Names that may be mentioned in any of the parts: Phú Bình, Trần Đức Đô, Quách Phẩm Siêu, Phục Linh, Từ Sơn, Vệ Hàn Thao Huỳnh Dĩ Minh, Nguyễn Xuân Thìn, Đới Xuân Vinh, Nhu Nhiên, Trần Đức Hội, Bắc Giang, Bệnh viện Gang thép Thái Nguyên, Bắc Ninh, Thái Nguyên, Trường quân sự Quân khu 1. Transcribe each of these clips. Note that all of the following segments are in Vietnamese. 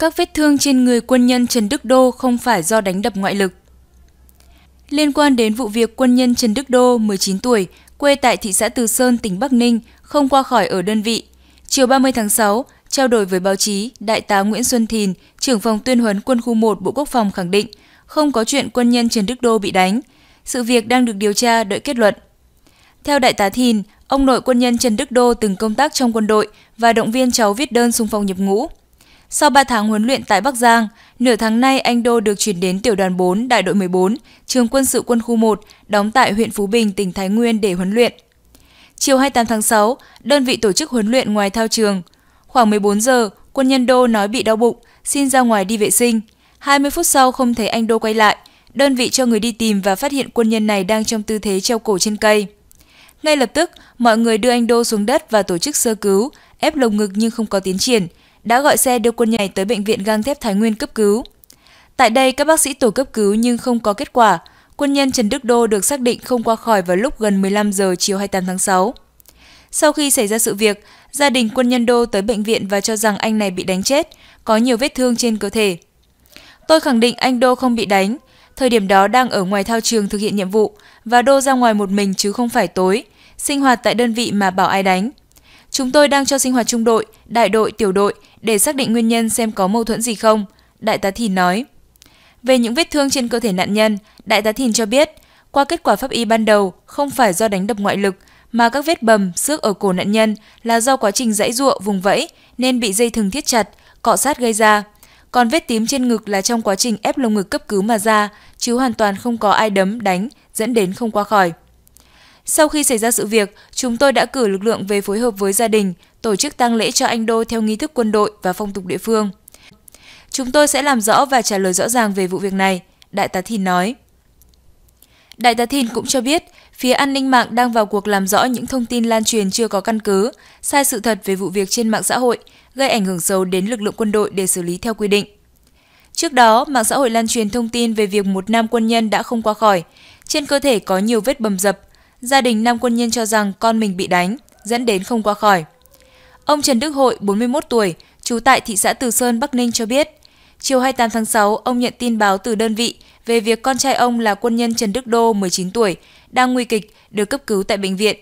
Các vết thương trên người quân nhân Trần Đức Đô không phải do đánh đập ngoại lực. Liên quan đến vụ việc quân nhân Trần Đức Đô, 19 tuổi, quê tại thị xã Từ Sơn, tỉnh Bắc Ninh, không qua khỏi ở đơn vị, chiều 30 tháng 6, trao đổi với báo chí, Đại tá Nguyễn Xuân Thìn, trưởng phòng tuyên huấn Quân khu 1 Bộ Quốc phòng khẳng định không có chuyện quân nhân Trần Đức Đô bị đánh. Sự việc đang được điều tra đợi kết luận. Theo Đại tá Thìn, ông nội quân nhân Trần Đức Đô từng công tác trong quân đội và động viên cháu viết đơn xung phong nhập ngũ. Sau 3 tháng huấn luyện tại Bắc Giang, nửa tháng nay anh Đô được chuyển đến Tiểu đoàn 4, Đại đội 14, Trường quân sự Quân khu 1, đóng tại huyện Phú Bình, tỉnh Thái Nguyên để huấn luyện. Chiều 28 tháng 6, đơn vị tổ chức huấn luyện ngoài thao trường. Khoảng 14 giờ, quân nhân Đô nói bị đau bụng, xin ra ngoài đi vệ sinh. 20 phút sau không thấy anh Đô quay lại, đơn vị cho người đi tìm và phát hiện quân nhân này đang trong tư thế treo cổ trên cây. Ngay lập tức, mọi người đưa anh Đô xuống đất và tổ chức sơ cứu, ép lồng ngực nhưng không có tiến triển, đã gọi xe đưa quân nhân tới Bệnh viện Gang thép Thái Nguyên cấp cứu. Tại đây, các bác sĩ tổ cấp cứu nhưng không có kết quả. Quân nhân Trần Đức Đô được xác định không qua khỏi vào lúc gần 15 giờ chiều 28 tháng 6. Sau khi xảy ra sự việc, gia đình quân nhân Đô tới bệnh viện và cho rằng anh này bị đánh chết, có nhiều vết thương trên cơ thể. Tôi khẳng định anh Đô không bị đánh. Thời điểm đó đang ở ngoài thao trường thực hiện nhiệm vụ và Đô ra ngoài một mình chứ không phải tối, sinh hoạt tại đơn vị mà bảo ai đánh. Chúng tôi đang cho sinh hoạt trung đội, đại đội, tiểu đội để xác định nguyên nhân xem có mâu thuẫn gì không, Đại tá Thìn nói. Về những vết thương trên cơ thể nạn nhân, Đại tá Thìn cho biết, qua kết quả pháp y ban đầu không phải do đánh đập ngoại lực mà các vết bầm, xước ở cổ nạn nhân là do quá trình giãy giụa, vùng vẫy nên bị dây thừng thiết chặt, cọ sát gây ra. Còn vết tím trên ngực là trong quá trình ép lồng ngực cấp cứu mà ra, chứ hoàn toàn không có ai đấm, đánh, dẫn đến không qua khỏi. Sau khi xảy ra sự việc, chúng tôi đã cử lực lượng về phối hợp với gia đình, tổ chức tang lễ cho anh Đô theo nghi thức quân đội và phong tục địa phương. Chúng tôi sẽ làm rõ và trả lời rõ ràng về vụ việc này, Đại tá Thìn nói. Đại tá Thìn cũng cho biết, phía an ninh mạng đang vào cuộc làm rõ những thông tin lan truyền chưa có căn cứ, sai sự thật về vụ việc trên mạng xã hội, gây ảnh hưởng xấu đến lực lượng quân đội để xử lý theo quy định. Trước đó, mạng xã hội lan truyền thông tin về việc một nam quân nhân đã không qua khỏi, trên cơ thể có nhiều vết bầm dập. Gia đình nam quân nhân cho rằng con mình bị đánh, dẫn đến không qua khỏi. Ông Trần Đức Hội, 41 tuổi, trú tại thị xã Từ Sơn, Bắc Ninh cho biết, chiều 28 tháng 6, ông nhận tin báo từ đơn vị về việc con trai ông là quân nhân Trần Đức Đô, 19 tuổi, đang nguy kịch, được cấp cứu tại bệnh viện.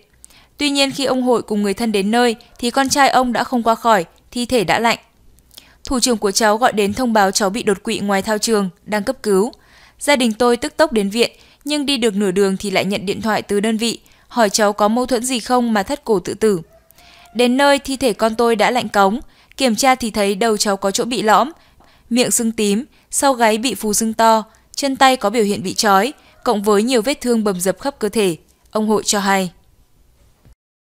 Tuy nhiên, khi ông Hội cùng người thân đến nơi, thì con trai ông đã không qua khỏi, thi thể đã lạnh. Thủ trưởng của cháu gọi đến thông báo cháu bị đột quỵ ngoài thao trường, đang cấp cứu. Gia đình tôi tức tốc đến viện, nhưng đi được nửa đường thì lại nhận điện thoại từ đơn vị, hỏi cháu có mâu thuẫn gì không mà thắt cổ tự tử. Đến nơi, thi thể con tôi đã lạnh cống, kiểm tra thì thấy đầu cháu có chỗ bị lõm, miệng sưng tím, sau gáy bị phù sưng to, chân tay có biểu hiện bị trói, cộng với nhiều vết thương bầm dập khắp cơ thể, ông Hội cho hay.